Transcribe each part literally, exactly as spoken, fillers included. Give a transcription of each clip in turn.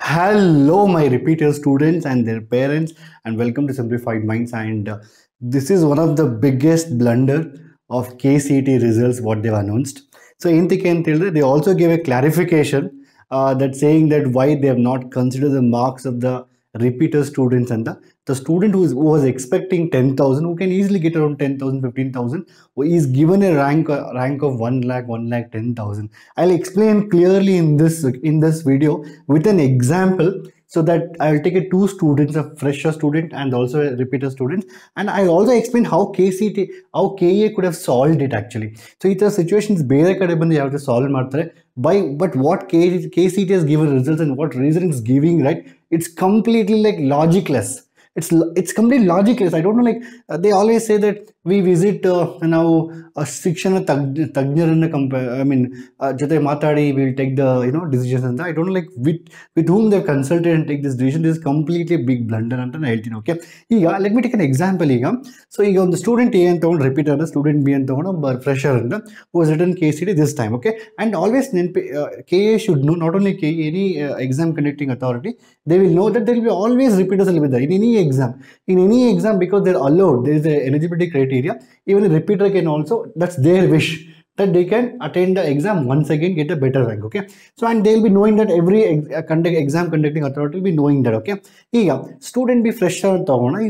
Hello my repeater students and their parents, and welcome to Simplified Minds. And uh, this is one of the biggest blunder of K C E T results what they've announced. So in the end, they also gave a clarification uh, that saying that why they have not considered the marks of the repeater students and the, the student who, is, who was expecting ten thousand, who can easily get around ten thousand, fifteen thousand, who is given a rank rank of one lakh, one lakh, ten thousand. I'll explain clearly in this in this video with an example, so that I'll take a two students, a fresher student and also a repeater student, and I'll also explain how K C E T, how K E could have solved it actually. So it's a situations bear kade bande you have to solve martre by, but what K C E T has given results and what reasoning is giving, right? It's completely like logicless. It's it's completely logicless. I don't know, like uh, they always say that we visit uh, now a section compare. I mean, uh, Matadi will take the you know decisions and that. I don't know like with with whom they've consulted and take this decision. This is completely a big blunder and an okay. Yeah, let me take an example. So you got the student A and the repeater, the student B and the fresher who has written K C E T this time, okay. And always uh, K A should know, not only K A, any uh, exam conducting authority, they will know that there will be always repeaters will be there in any exam. In any exam, because they're allowed, there is an eligibility criteria. Even a repeater can also, that's their wish, that they can attend the exam once again, get a better rank, okay. So and they'll be knowing that every ex conduct, exam conducting authority will be knowing that, okay. Yeah, student be fresher,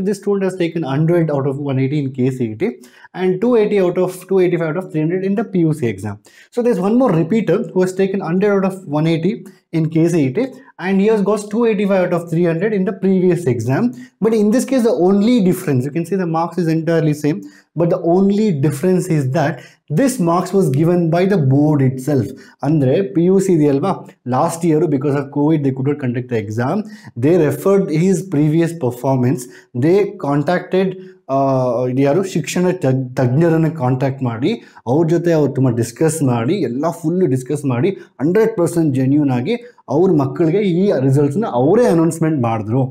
this student has taken one hundred out of one eighty in K C E T and two eighty out of two eighty-five out of three hundred in the P U C exam. So there's one more repeater who has taken one hundred out of one eighty in K C E T and he has got two eighty-five out of three hundred in the previous exam. But in this case, the only difference, you can see the marks is entirely same, but the only difference is that this marks was given by the board itself. Andre P U C last year, because of COVID they could not conduct the exam, they referred his previous performance, they contacted Uh, Shikshana Tajnarana contact Madi, our Jote Autuma discuss Madi, La fully discuss Madi, hundred percent genuine agi, our Makalga results in our announcement Mardro.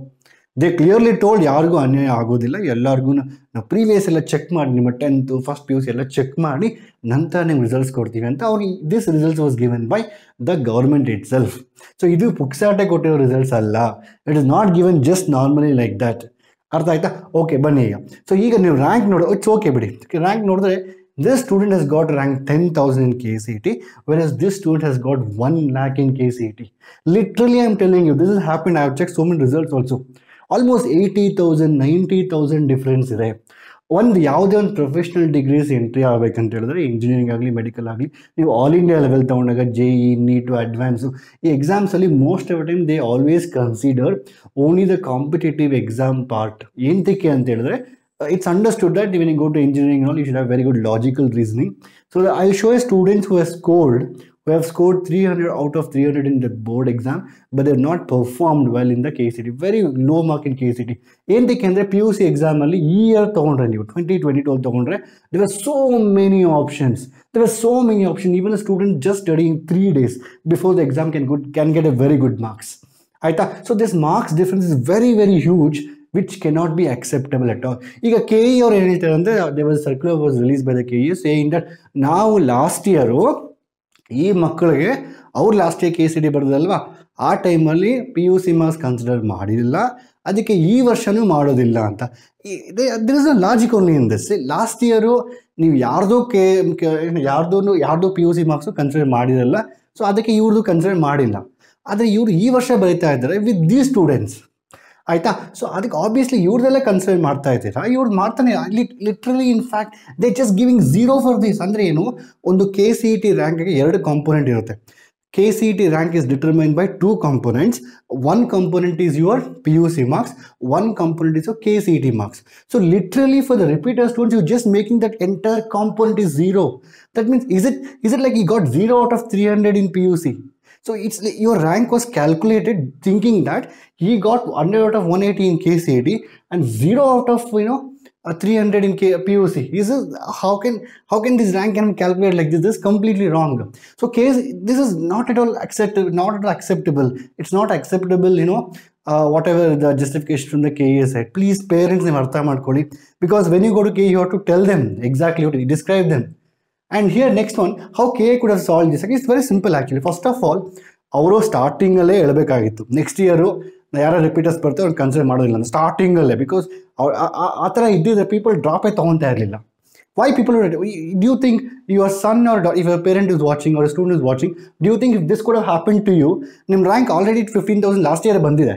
They clearly told Yargo Anya Agodilla, Yellarguna, the previous check mark number ten to first P U C check mardi, Nanta name results Kortivanta. This results was given by the government itself. So you do Puksata Kote results Allah. It is not given just normally like that. Okay, so you can rank note, it's okay, but rank note, this student has got rank ten thousand in K C E T, whereas this student has got one lakh in K C E T. Literally, I'm telling you, this has happened. I have checked so many results also. Almost eighty thousand, ninety thousand difference there. One the professional degrees entry engineering, medical, all India level J E E, need to advance. So, exams most of the time they always consider only the competitive exam part. It's understood that when you go to engineering and all, you should have very good logical reasoning. So I'll show a students who has scored who have scored three hundred out of three hundred in the board exam, but they have not performed well in the K C E T. Very low mark in K C E T. In the P U C exam, year twenty twenty-two, there were so many options. There were so many options. Even a student just studying three days before the exam can good can get a very good marks. So this marks difference is very very huge, which cannot be acceptable at all. K E or there was a circular was released by the K E saying that now last year, E Makalage, our last year K C E T Bardalva, our time only P U C mas considered Mahadilla, Adike E Vershanu Madodilanta. There is a logic only in this. Last year, Yardo K Yardo Yardo P U C Maxu considered Madilla, so Adake Yurdu considered Madilla. Other Yur E Versha Bertha with these students. So obviously you are concerned, you are literally, in fact they are just giving zero for this. Andre you know on the K C E T rank two component, K C E T rank is determined by two components. One component is your P U C marks, one component is your K C E T marks. So literally for the repeater students, you are just making that entire component is zero. That means is it is it like you got zero out of three hundred in P U C? So it's your rank was calculated thinking that he got one hundred out of one eighty in K C E T and zero out of you know three hundred in K P U C. This is how can how can this rank can calculate like this? This is completely wrong. So case this is not at all acceptable. Not at all acceptable. It's not acceptable. You know. Uh, whatever the justification from the K E said, please parents because when you go to K E you have to tell them exactly what you describe them. And here next one, how K E could have solved this? It's very simple actually. First of all, ಅವರು starting ಅಲ್ಲೇ ಹೇಳಬೇಕಾಗಿತ್ತು next year ಯಾರು repeaters ಬರ್ತಾರೆ ಅವ್ರು consider ಮಾಡೋದಿಲ್ಲ starting ಅಲ್ಲೇ because ಆ ಥರ ಇದ್ದಿದ್ದ ಪೀಪಲ್ ಡ್ರಾಪೇ ತೊಗೊತಾ ಇರಲಿಲ್ಲ why people do you think your son or if a parent is watching or a student is watching do you think if this could have happened to you nim rank already fifteen thousand last year bandide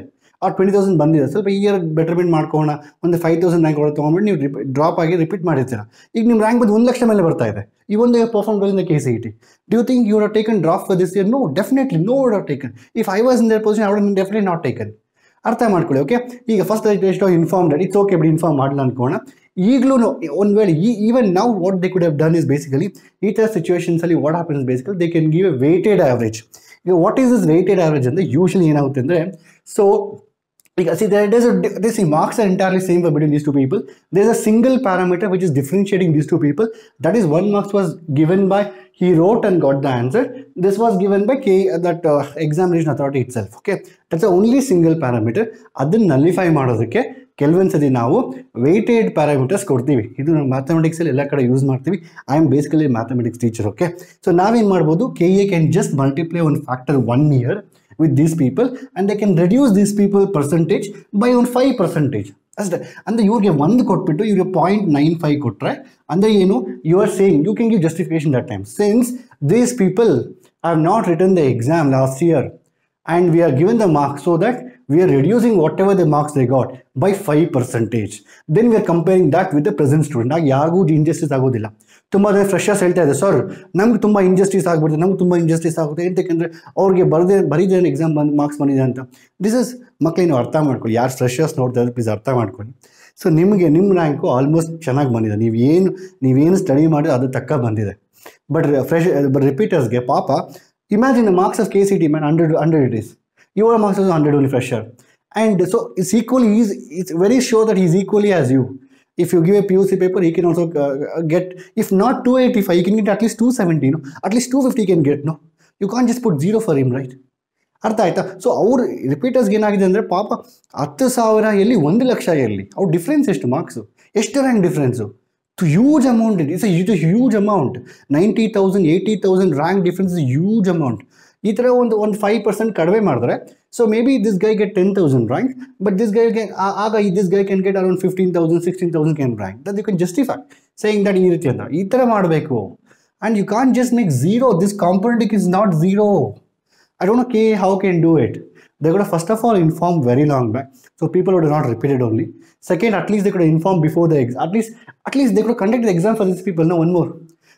or twenty thousand bandide so ಈ year betterment ಮಾಡ್ಕೋಣ ಒಂದು five thousand rank ಹೊರಗೆ ತಗೊಂಡ್ಬಿಟ್ಟು ನೀವು drop ಆಗಿ repeat ಮಾಡ್ತೀರಾ ಈಗ ನಿಮ್ಮ rank ಬಂದು one ಲಕ್ಷ ಮೇಲೆ ಬರ್ತಾ ಇದೆ ಈ ಒಂದು performed well in the K C E T do you think you would have taken drop for this year no definitely no would have taken if I was in their position I would have definitely not taken ಅರ್ಥ ಮಾಡ್ಕೊಳ್ಳಿ okay ಈಗ first ಎಷ್ಟು informed it's okay ಬಿಡಿ inform ಮಾಡಲ್ಲ ಅನ್ಕೋಣ ಈಗಲೂ ಒಂದು ವೇಳೆ ಈವನ್ ನಾವು what they could have done is basically ಈ ಥರ ಸಿಚುವೇಷನ್ಸಲ್ಲಿ what happens basically they can give a weighted average ಈಗ what is is weighted average ಅಂದರೆ ಯೂಶಲಿ ಏನಾಗುತ್ತೆ ಅಂದರೆ ಸೊ ಈಗ see there is they see marks are entirely same for between these two people there is a single parameter which is differentiating these two people that is one marks was given by he wrote and got the answer this was given by K that uh, examination authority itself okay that's the only single parameter adun nullify ಮಾಡೋದಕ್ಕೆ ಕೆಲವೊಂದು ಸರಿ ನಾವು weighted parameters ಕೊಡ್ತೀವಿ ಇದು ನಾವು mathematics ಅಲ್ಲಿ ಎಲ್ಲಾ ಕಡೆ ಯೂಸ್ ಮಾಡ್ತೀವಿ I am basically a mathematics teacher okay so ನಾವು ಏನು ಮಾಡಬಹುದು K A can just multiply on factor one here with these people and they can reduce these people percentage by on five percent ಅಷ್ಟೇ ಅಂದರೆ ಇವ್ರಿಗೆ ಒಂದು ಕೊಟ್ಬಿಟ್ಟು ಇವ್ರಿಗೆ point nine five ಕೊಟ್ಟರೆ ಅಂದರೆ ಏನು you are saying you can give justification that time since these people are not return the exam last year and we are given the marks so that we are reducing whatever the marks they got by five percent then we are comparing that with the present student ag yagu injustice agodilla tumba the freshers helta idare sir namge tumba injustice agibirte namge tumba injustice agutte entekendre avrige baride baride exam marks bandide anta this is makkale nu artha madkoli yaar freshers nodtidare please artha madkoli so nimge nim rank almost chenagi bandide neevu yen neevu yen study madi adu takka bandide but fresh but repeaters ge papa imagine the marks of K C E T man one hundred one hundred it is your marks is one hundred only fresher and so it's equally he's it's very sure that he's equally as you if you give a P U C paper he can also uh, get if not two eighty-five he can get at least two seventy no at least two fifty he can get no you can't just put zero for him right ಅರ್ಥ ಆಯ್ತಾ so ಅವ್ರು ರಿಪೀಟರ್ಸ್ಗೆ ಏನಾಗಿದೆ ಅಂದರೆ ಪಾಪ ಹತ್ತು ಸಾವಿರ ಎಲ್ಲಿ ಒಂದು ಲಕ್ಷ ಎಲ್ಲಿ ಅವ್ರ ಡಿಫ್ರೆನ್ಸ್ ಎಷ್ಟು ಮಾರ್ಕ್ಸು ಎಷ್ಟು rank difference huge amount it is a huge, huge amount ninety thousand eighty thousand rank difference is a huge amount ಈ ಥರ ಒಂದು ಒಂದು ಫೈವ್ ಪರ್ಸೆಂಟ್ ಕಡಿಮೆ ಮಾಡಿದ್ರೆ so may be this guy get ten thousand rank but this guy can ಆಗ this guy can get around fifteen thousand sixteen thousand can rank that you can justify saying that ಈ ರೀತಿ ಅಂತ ಈ ಥರ ಮಾಡಬೇಕು and you can just make zero this competitive is not zero I don't know ಕೆ how can do it they could have first of all informed very long back so people would have not repeated only second at least they could have informed before the exam at least at least they could have conducted the exam for these people now one more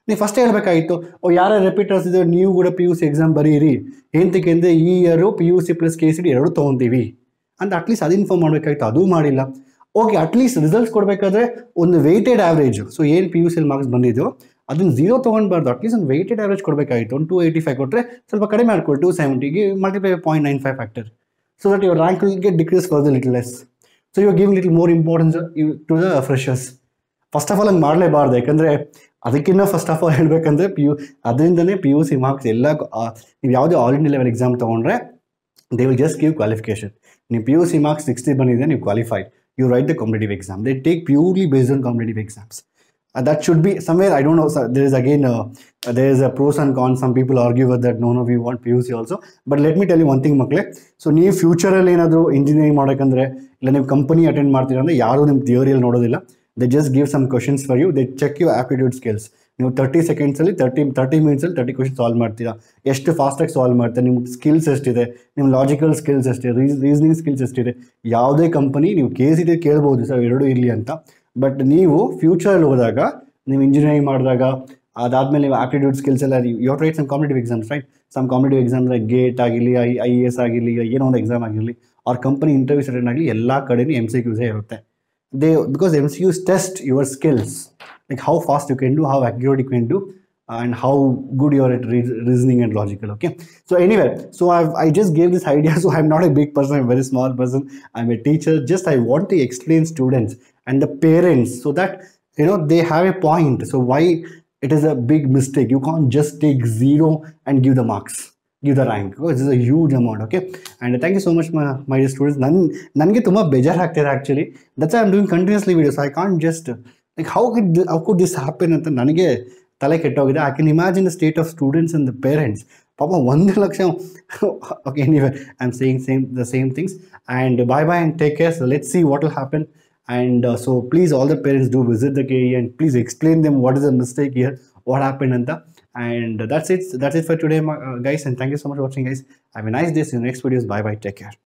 ನೀವು first ಹೇಳಬೇಕಾಗಿತ್ತು ಓ ಯಾರ repeaters ಇದ್ದಾರೆ ನೀವು ಕೂಡ P U C exam ಬರೀರಿ ಏನಕ್ಕೆ ಅಂದರೆ ಈ year P U C plus K C D ಎರಡು ತೊಗೊತೀವಿ ಅಂತ ಅಟ್ಲೀಸ್ಟ್ ಅದು ಇನ್ಫಾರ್ಮ್ ಮಾಡಬೇಕಾಗಿತ್ತು ಅದೂ ಮಾಡಿಲ್ಲ ಓಕೆ ಅಟ್ಲೀಸ್ಟ್ ರಿಸಲ್ಟ್ಸ್ ಕೊಡಬೇಕಾದ್ರೆ ಒಂದು ವೆಯ್ಟೆಡ್ ಆ್ಯಾವ್ರೇಜು ಸೊ ಏನು ಪಿ ಯು ಸಿಲಿ ಮಾರ್ಕ್ಸ್ ಬಂದಿದೆಯೋ ಅದನ್ನು ಝೀರೋ ತೊಗೊಂಡ್ಬಾರ್ದು ಅಟ್ಲೀಸ್ಟ್ ಒಂದು ವೆಯ್ಟೆಡ್ ಆ್ಯಾವ್ರೇಜ್ ಕೊಡಬೇಕಾಗಿತ್ತು ಒಂದು ಟೂ ಏಯ್ಟಿ ಫೈವ್ ಕೊಟ್ಟರೆ ಸ್ವಲ್ಪ ಕಡಿಮೆ ಮಾಡ್ಕೊಳ್ಳಿ ಟೂ ಸೆವೆಂಟಿಗೆ multiply point nine five factor so that your rank will get decrease for the little less so you are giving little more importance to the freshers first of all ಹಂಗೆ ಮಾಡಲೇಬಾರ್ದು ಯಾಕಂದರೆ ಅದಕ್ಕಿಂತ first of all ಹೇಳಬೇಕಂದ್ರೆ P you ಅದರಿಂದನೇ P U C marks ಎಲ್ಲ ನೀವು ಯಾವುದೇ all India level exam ತೊಗೊಂಡ್ರೆ they will just give qualification ನೀವು P U C marks sixty ಬಂದಿದೆ ನೀವು qualified you write the competitive exam they take purely based on competitive exams that should be somewhere I don't know there is again there is a pros and cons some people argue with that no no we want P U C also but let me tell you one thing ಮಕ್ಕಳೇ so ನೀವು ಫ್ಯೂಚರಲ್ಲಿ ಏನಾದರೂ engineering ಮಾಡೋಕ್ಕಂದರೆ ಇಲ್ಲ ನೀವು company attend ಮಾಡ್ತೀರ ಅಂದರೆ ಯಾರೂ ನಿಮ್ಮ ಥಿಯರಿಯಲ್ಲಿ ನೋಡೋದಿಲ್ಲ they just give some questions for you they check your aptitude skills ನೀವು ತರ್ಟಿ ಸೆಕೆಂಡ್ಸ್ ಅಲ್ಲಿ ತರ್ಟಿ ತರ್ಟಿ ಮಿನಿಟ್ಸ್ ಅಲ್ಲಿ ತರ್ಟಿ ಕ್ವಶನ್ ಸಾಲ್ವ್ ಮಾಡ್ತೀರಾ ಎಷ್ಟು ಫಾಸ್ಟಾಗಿ ಸಾಲ್ವ್ ಮಾಡ್ತೀರಾ ನಿಮ್ಮ ಸ್ಕಿಲ್ಸ್ ಎಷ್ಟಿದೆ ನಿಮ್ಮ ಲಾಜಿಕಲ್ ಸ್ಕಿಲ್ಸ್ ಎಷ್ಟಿದೆ ರೀಸ್ ರೀಸನಿಂಗ್ ಸ್ಕಿಲ್ಸ್ ಎಷ್ಟಿದೆ ಯಾವುದೇ ಕಂಪನಿ ನೀವು ಕೆ ಸಿ ಟಿ ಕೇಳ್ಬೋದು ಸರ್ ಎರಡೂ ಇರಲಿ ಅಂತ ಬಟ್ ನೀವು ಫ್ಯೂಚರಲ್ಲಿ ಹೋದಾಗ ನೀವು ಇಂಜಿನಿಯರಿಂಗ್ ಮಾಡಿದಾಗ ಅದಾದಮೇಲೆ ನೀವು ಆಪ್ಟಿಟ್ಯೂಡ್ ಸ್ಕಿಲ್ಸ್ ಎಲ್ಲ you have to write some competitive exams write some competitive exams like GATE ಆಗಿರಲಿ ಐ ಐ ಎ ಎಸ್ ಆಗಿರಲಿ ಏನೋ ಒಂದು ಎಕ್ಸಾಮ್ ಆಗಿರಲಿ ಅವ್ರ ಕಂಪನಿ ಇಂಟರ್ವ್ಯೂಸ್ ಅಟೆಂಡ್ ಆಗಲಿ ಎಲ್ಲ ಕಡೆಯೂ ಎಮ್ ಸಿ ಕ್ಯೂಸೇ ಇರುತ್ತೆ they because M C Qs test your skills like how fast you can do how accurate you can do uh, and how good you are at re reasoning and logical okay so anyway so i i just gave this idea so I'm not a big person I'm a very small person I'm a teacher just I want to explain students and the parents so that you know they have a point so why it is a big mistake you can't just take zero and give the marks give the rank because this is a huge amount okay and thank you so much my, my dear students nan nange tumba bejar aagtide actually that's why I'm doing continuously videos I can't just like how could how could this happen anta nanage tale ketta hogide I can imagine the state of students and the parents Papa one laksham. Okay, anyway, I'm saying same the same things. And bye bye and take care. So let's see what will happen. And uh, so please, all the parents do visit the K E and please explain them what is the mistake here, what happened, Anta. And that's it. That's it for today, guys. And thank you so much for watching, guys. Have a nice day. See you in the next videos. Bye bye. Take care.